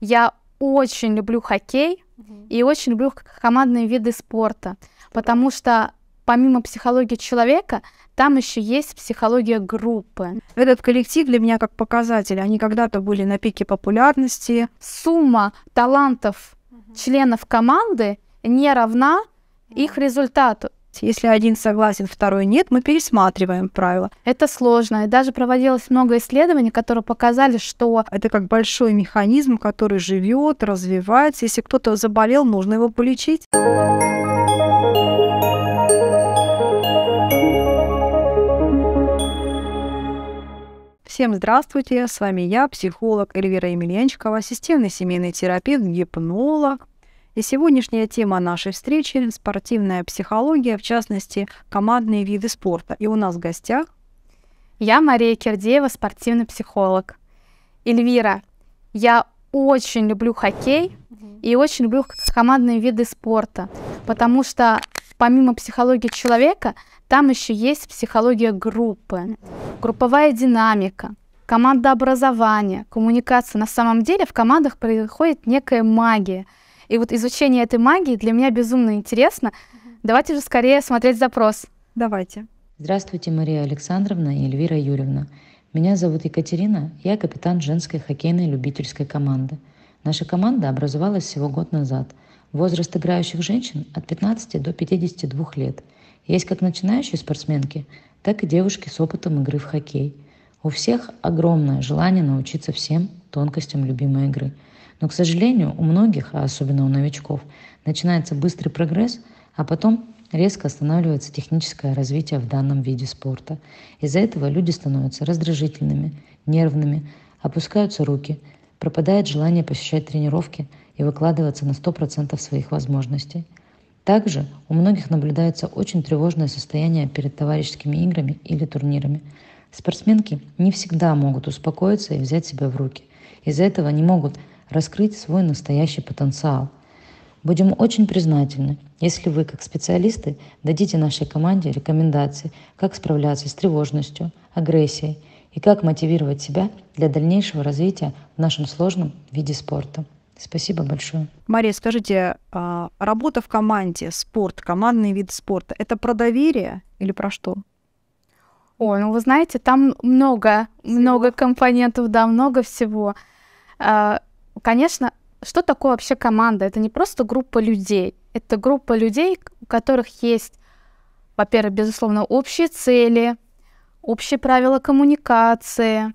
Я очень люблю хоккей и очень люблю командные виды спорта, потому что помимо психологии человека, там еще есть психология группы. Этот коллектив для меня как показатель. Они когда-то были на пике популярности. Сумма талантов членов команды не равна их результату. Если один согласен, второй нет, мы пересматриваем правила. Это сложно. И даже проводилось много исследований, которые показали, что это как большой механизм, который живет, развивается. Если кто-то заболел, нужно его полечить. Всем здравствуйте! С вами я, психолог Эльвира Емельянчикова, системный семейный терапевт, гипнолог. И сегодняшняя тема нашей встречи – спортивная психология, в частности, командные виды спорта. И у нас в гостях… Я Мария Кирдеева, спортивный психолог. Эльвира, я очень люблю хоккей и очень люблю командные виды спорта, потому что помимо психологии человека, там еще есть психология группы, групповая динамика, командообразование, коммуникация. На самом деле в командах происходит некая магия. И вот изучение этой магии для меня безумно интересно. Давайте же скорее смотреть запрос. Давайте. Здравствуйте, Мария Александровна и Эльвира Юрьевна. Меня зовут Екатерина, я капитан женской хоккейной любительской команды. Наша команда образовалась всего год назад. Возраст играющих женщин от 15 до 52 лет. Есть как начинающие спортсменки, так и девушки с опытом игры в хоккей. У всех огромное желание научиться всем тонкостям любимой игры. Но, к сожалению, у многих, а особенно у новичков, начинается быстрый прогресс, а потом резко останавливается техническое развитие в данном виде спорта. Из-за этого люди становятся раздражительными, нервными, опускаются руки, пропадает желание посещать тренировки и выкладываться на 100% своих возможностей. Также у многих наблюдается очень тревожное состояние перед товарищескими играми или турнирами. Спортсменки не всегда могут успокоиться и взять себя в руки. Из-за этого не могут раскрыть свой настоящий потенциал. Будем очень признательны, если вы, как специалисты, дадите нашей команде рекомендации, как справляться с тревожностью, агрессией и как мотивировать себя для дальнейшего развития в нашем сложном виде спорта. Спасибо большое. Мария, скажите, работа в команде, спорт, командный вид спорта, это про доверие или про что? Ой, ну вы знаете, там много компонентов, да, много всего. Конечно, что такое вообще команда? Это не просто группа людей. Это группа людей, у которых есть, во-первых, безусловно, общие цели, общие правила коммуникации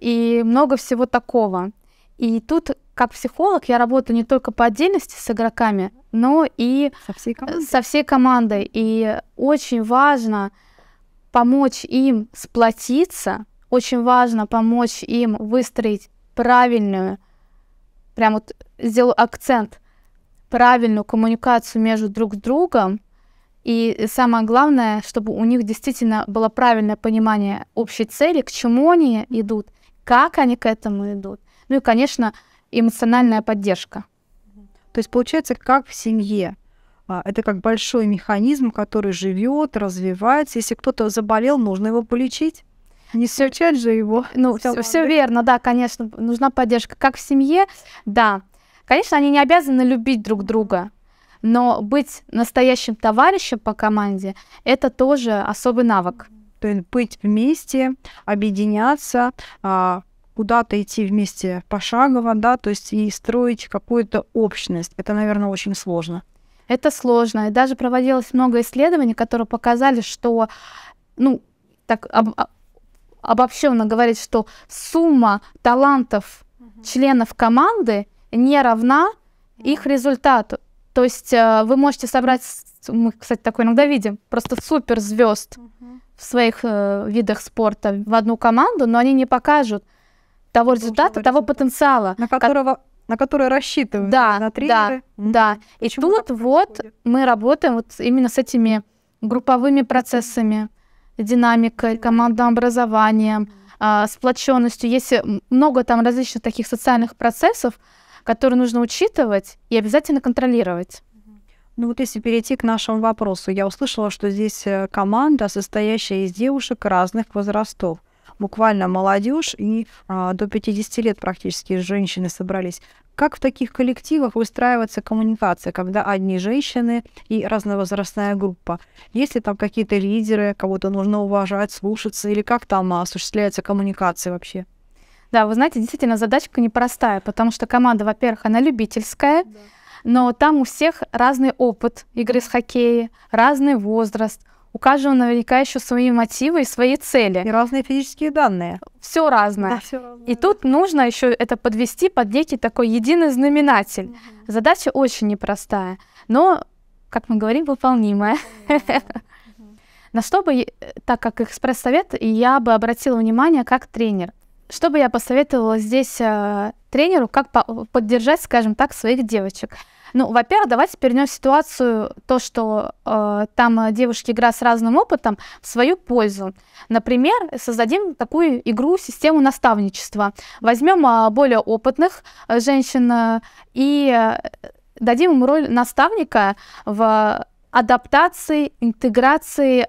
и много всего такого. И тут, как психолог, я работаю не только по отдельности с игроками, но и со всей командой. И очень важно помочь им сплотиться, очень важно помочь им выстроить правильную, прям вот сделаю акцент, правильную коммуникацию между друг другом. И самое главное, чтобы у них действительно было правильное понимание общей цели, к чему они идут, как они к этому идут. Ну и, конечно, эмоциональная поддержка. То есть, получается, как в семье. Это как большой механизм, который живет, развивается. Если кто-то заболел, нужно его полечить. Не встречать же его. Ну, все верно, да, конечно, нужна поддержка. Как в семье, да. Конечно, они не обязаны любить друг друга, но быть настоящим товарищем по команде – это тоже особый навык. То есть быть вместе, объединяться, куда-то идти вместе пошагово, да, то есть и строить какую-то общность. Это, наверное, очень сложно. Это сложно. И даже проводилось много исследований, которые показали, что, ну, так обобщенно говорить, что сумма талантов членов команды не равна их результату. То есть вы можете собрать, мы, кстати, такое иногда видим, просто суперзвезд в своих видах спорта в одну команду, но они не покажут того результата, того потенциала, на который рассчитывают, да, на тренеры. Да. И тут вот мы работаем вот именно с этими групповыми процессами, динамикой, командообразованием, сплоченностью. Есть много там различных таких социальных процессов, которые нужно учитывать и обязательно контролировать. Ну вот если перейти к нашему вопросу, я услышала, что здесь команда, состоящая из девушек разных возрастов. буквально молодежь и до 50 лет практически женщины собрались. Как в таких коллективах выстраивается коммуникация, когда одни женщины и разновозрастная группа? Есть ли там какие-то лидеры, кого-то нужно уважать, слушаться, или как там осуществляется коммуникация вообще? Да, вы знаете, действительно, задачка непростая, потому что команда, во-первых, она любительская, да. Но там у всех разный опыт игры с хоккеем, разный возраст. У каждого наверняка еще свои мотивы и свои цели. И разные физические данные. Все разное. Да, всё разное. И тут нужно еще это подвести под некий такой единый знаменатель. Угу. Задача очень непростая, но, как мы говорим, выполнимая. На что бы, так как экспресс-совет, я бы обратила внимание как тренер. Что бы я посоветовала здесь тренеру, как поддержать, скажем так, своих девочек? Ну, во-первых, давайте перенесем ситуацию, то, что там девушки играют с разным опытом, в свою пользу. Например, создадим такую игру, систему наставничества. Возьмем более опытных женщин и дадим им роль наставника в адаптации, интеграции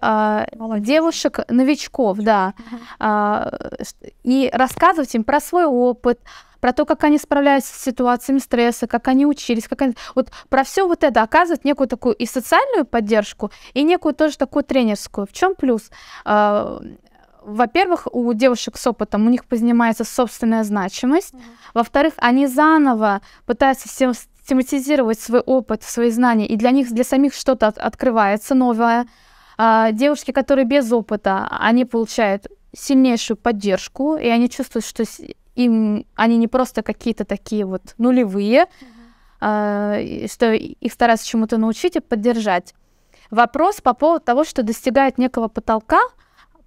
девушек-новичков, да, и рассказывать им про свой опыт, про то, как они справляются с ситуациями стресса, как они учились, как они... Вот про все вот это оказывать некую такую и социальную поддержку, и некую тоже такую тренерскую. В чем плюс? Во-первых, у девушек с опытом у них поднимается собственная значимость. Во-вторых, они заново пытаются систематизировать свой опыт, свои знания, и для них, для самих что-то открывается новое. Девушки, которые без опыта, они получают сильнейшую поддержку, и они чувствуют, что им, они не просто какие-то такие вот нулевые, что их стараются чему-то научить и поддержать. Вопрос по поводу того, что достигают некого потолка,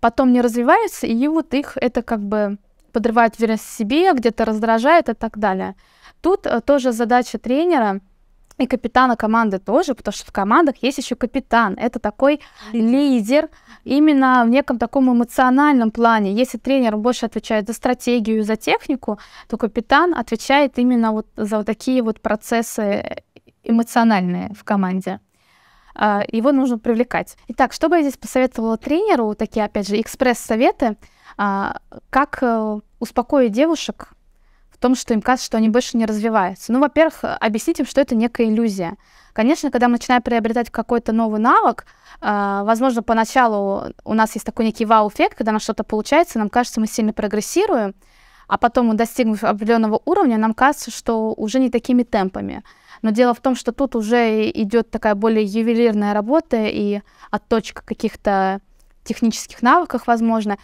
потом не развиваются, и вот их это как бы подрывает уверенность в себе, где-то раздражает и так далее. Тут тоже задача тренера и капитана команды тоже, потому что в командах есть еще капитан. Это такой лидер именно в неком таком эмоциональном плане. Если тренер больше отвечает за стратегию, за технику, то капитан отвечает именно вот за вот такие вот процессы эмоциональные в команде. Его нужно привлекать. Итак, что бы я здесь посоветовала тренеру, такие, опять же, экспресс-советы, как успокоить девушек, в том, что им кажется, что они больше не развиваются. Ну, во-первых, объяснить им, что это некая иллюзия. Конечно, когда мы начинаем приобретать какой-то новый навык, возможно, поначалу у нас есть такой некий вау-эффект, когда нам что-то получается, нам кажется, мы сильно прогрессируем, а потом, достигнув определенного уровня, нам кажется, что уже не такими темпами. Но дело в том, что тут уже идет такая более ювелирная работа и отточка каких-то технических навыков, возможно.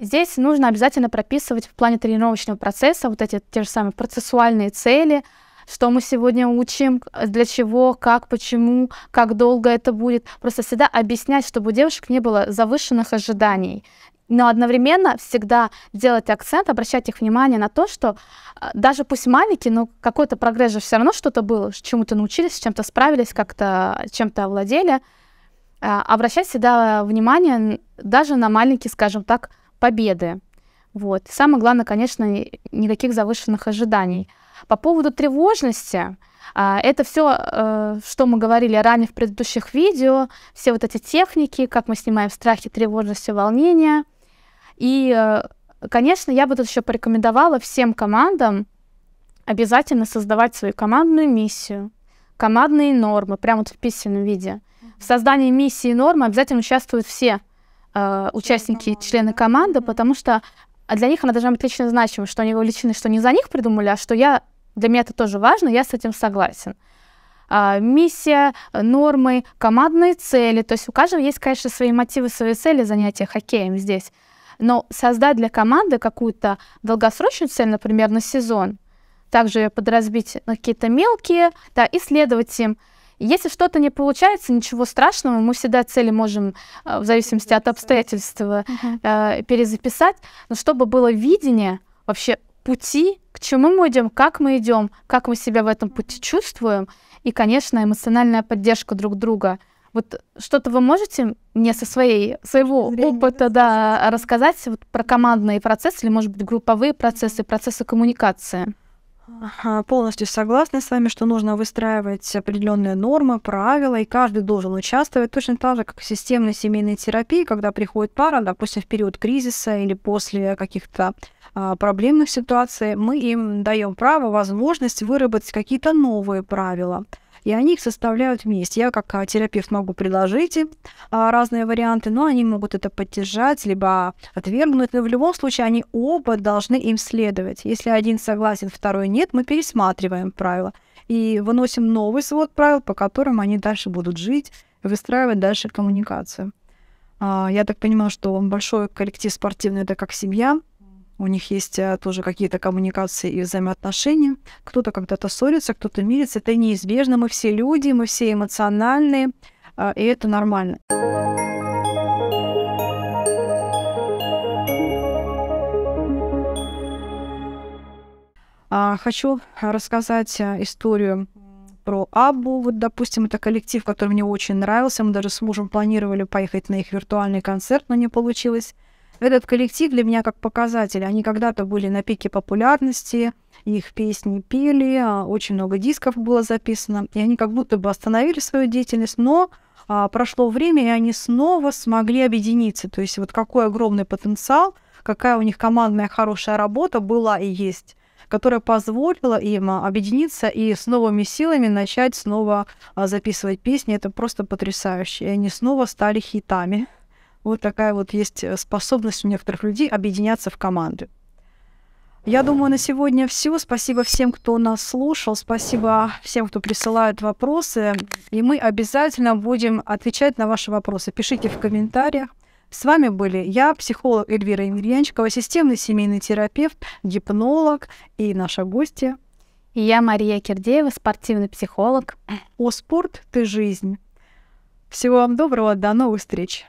Здесь нужно обязательно прописывать в плане тренировочного процесса вот эти те же самые процессуальные цели, что мы сегодня учим, для чего, как, почему, как долго это будет. Просто всегда объяснять, чтобы у девушек не было завышенных ожиданий. Но одновременно всегда делать акцент, обращать их внимание на то, что даже пусть маленькие, но какой-то прогресс же все равно что-то было, чему-то научились, чем-то справились, как-то чем-то овладели. Обращать всегда внимание даже на маленькие, скажем так, победы. Вот. Самое главное, конечно, никаких завышенных ожиданий. По поводу тревожности, это все, что мы говорили ранее в предыдущих видео, все вот эти техники, как мы снимаем страхи, тревожность и волнение. И, конечно, я бы тут еще порекомендовала всем командам обязательно создавать свою командную миссию, командные нормы, прямо вот в письменном виде. В создании миссии и нормы обязательно участвуют все участники, члены команды, потому что для них она должна быть лично значима, что они вовлечены, что не за них придумали, а что я, для меня это тоже важно, я с этим согласен. Миссия, нормы, командные цели, то есть у каждого есть, конечно, свои мотивы, свои цели занятия хоккеем здесь, но создать для команды какую-то долгосрочную цель, например, на сезон, также ее подразбить на какие-то мелкие, да, и следовать им. Если что-то не получается, ничего страшного, мы всегда цели можем, в зависимости от обстоятельств, перезаписать, но чтобы было видение вообще пути, к чему мы идем, как мы себя в этом пути чувствуем, и, конечно, эмоциональная поддержка друг друга. Вот что-то вы можете мне со своего опыта, да, рассказать вот про командные процессы, или, может быть, групповые процессы, процессы коммуникации? Полностью согласна с вами, что нужно выстраивать определенные нормы, правила, и каждый должен участвовать. Точно так же, как в системной семейной терапии, когда приходит пара, допустим, в период кризиса или после каких-то проблемных ситуаций, мы им даем право, возможность выработать какие-то новые правила. И они их составляют вместе. Я как терапевт могу предложить разные варианты, но они могут это поддержать, либо отвергнуть. Но в любом случае они оба должны им следовать. Если один согласен, второй нет, мы пересматриваем правила и выносим новый свод правил, по которым они дальше будут жить, выстраивать дальше коммуникацию. Я так понимаю, что большой коллектив спортивный – это как семья. У них есть тоже какие-то коммуникации и взаимоотношения. Кто-то когда-то ссорится, кто-то мирится. Это неизбежно. Мы все люди, мы все эмоциональные, и это нормально. Хочу рассказать историю про Аббу. Вот, допустим, это коллектив, который мне очень нравился. Мы даже с мужем планировали поехать на их виртуальный концерт, но не получилось. Этот коллектив для меня как показатель. Они когда-то были на пике популярности, их песни пели, очень много дисков было записано, и они как будто бы остановили свою деятельность, но прошло время, и они снова смогли объединиться. То есть вот какой огромный потенциал, какая у них командная хорошая работа была и есть, которая позволила им объединиться и с новыми силами начать снова записывать песни. Это просто потрясающе. И они снова стали хитами. Вот такая вот есть способность у некоторых людей объединяться в команды. Я думаю, на сегодня все. Спасибо всем, кто нас слушал. Спасибо всем, кто присылает вопросы. И мы обязательно будем отвечать на ваши вопросы. Пишите в комментариях. С вами были я, психолог Эльвира Емельянчикова, системный семейный терапевт, гипнолог и наша гостья. И я, Мария Кирдеева, спортивный психолог. О, спорт, ты жизнь. Всего вам доброго, до новых встреч.